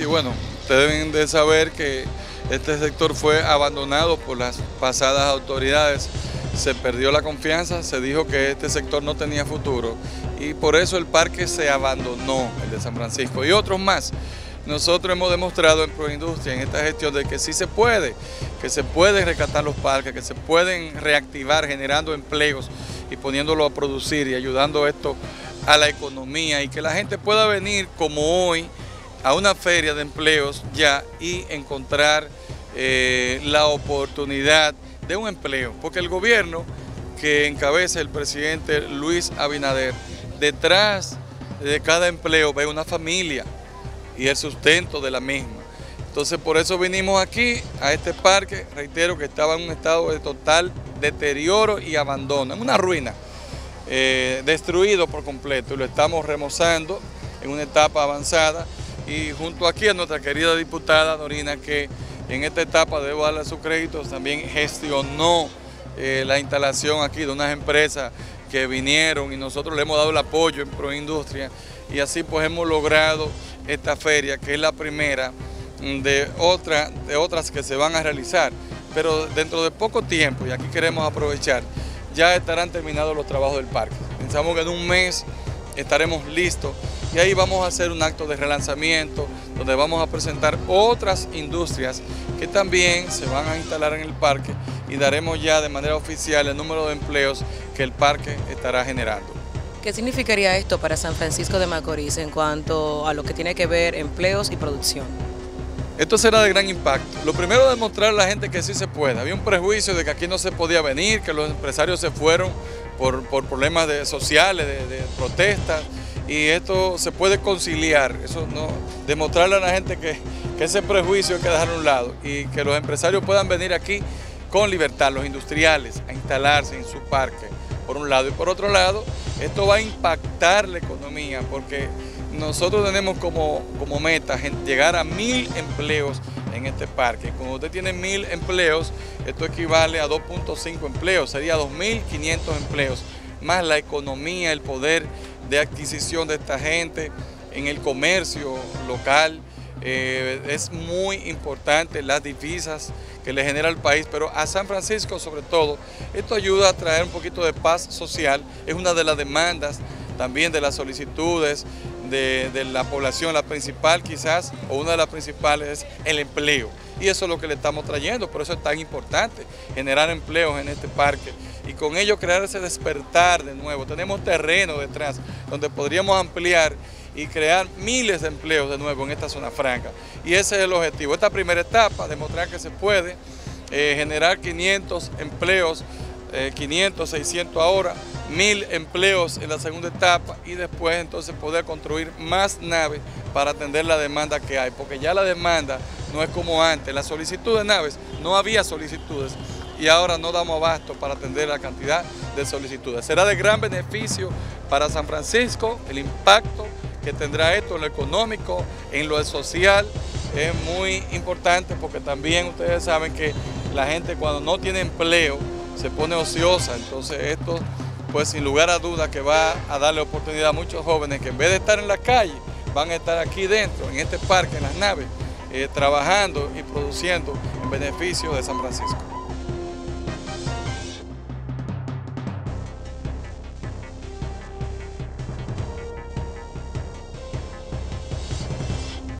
Y bueno, ustedes deben de saber que este sector fue abandonado por las pasadas autoridades. Se perdió la confianza, se dijo que este sector no tenía futuro y por eso el parque se abandonó, el de San Francisco y otros más. Nosotros hemos demostrado en Proindustria, en esta gestión, de que sí se puede, que se pueden rescatar los parques, que se pueden reactivar generando empleos y poniéndolo a producir y ayudando esto a la economía, y que la gente pueda venir como hoy a una feria de empleos ya y encontrar la oportunidad de un empleo, porque el gobierno que encabeza el presidente Luis Abinader, detrás de cada empleo ve una familia y el sustento de la misma. Entonces por eso vinimos aquí a este parque, reitero que estaba en un estado de total deterioro y abandono, en una ruina, destruido por completo, y lo estamos remozando en una etapa avanzada, y junto aquí a nuestra querida diputada Dorina, que en esta etapa, debo darle sus créditos, también gestionó la instalación aquí de unas empresas que vinieron y nosotros le hemos dado el apoyo en Proindustria, y así pues hemos logrado esta feria, que es la primera de otras que se van a realizar. Pero dentro de poco tiempo, y aquí queremos aprovechar, ya estarán terminados los trabajos del parque. Pensamos que en un mes estaremos listos, y ahí vamos a hacer un acto de relanzamiento donde vamos a presentar otras industrias que también se van a instalar en el parque, y daremos ya de manera oficial el número de empleos que el parque estará generando. ¿Qué significaría esto para San Francisco de Macorís en cuanto a lo que tiene que ver empleos y producción? Esto será de gran impacto. Lo primero, demostrar a la gente que sí se puede. Había un prejuicio de que aquí no se podía venir, que los empresarios se fueron por problemas sociales, de protestas, y esto se puede conciliar. Eso no, demostrarle a la gente que ese prejuicio hay que dejar a un lado, y que los empresarios puedan venir aquí con libertad, los industriales, a instalarse en su parque, por un lado. Y por otro lado, esto va a impactar la economía, porque nosotros tenemos como meta llegar a 1000 empleos en este parque. Cuando usted tiene 1000 empleos, esto equivale a 2.5 empleos, sería 2500 empleos, más la economía, el poder de adquisición de esta gente en el comercio local. Es muy importante las divisas que le genera al país, pero a San Francisco sobre todo, esto ayuda a traer un poquito de paz social. Es una de las demandas también, de las solicitudes de la población, la principal quizás, o una de las principales, es el empleo, y eso es lo que le estamos trayendo. Por eso es tan importante generar empleos en este parque, y con ello crear ese despertar de nuevo. Tenemos terreno detrás donde podríamos ampliar y crear miles de empleos de nuevo en esta zona franca, y ese es el objetivo. Esta primera etapa, demostrar que se puede generar 500 empleos, 500, 600 ahora, 1000 empleos en la segunda etapa, y después entonces poder construir más naves para atender la demanda que hay, porque ya la demanda no es como antes. La solicitud de naves, no había solicitudes, y ahora no damos abasto para atender la cantidad de solicitudes. Será de gran beneficio para San Francisco. El impacto que tendrá esto en lo económico, en lo social, es muy importante, porque también ustedes saben que la gente, cuando no tiene empleo, se pone ociosa. Entonces esto, pues sin lugar a dudas, que va a darle oportunidad a muchos jóvenes que en vez de estar en la calle, van a estar aquí dentro, en este parque, en las naves, trabajando y produciendo en beneficio de San Francisco.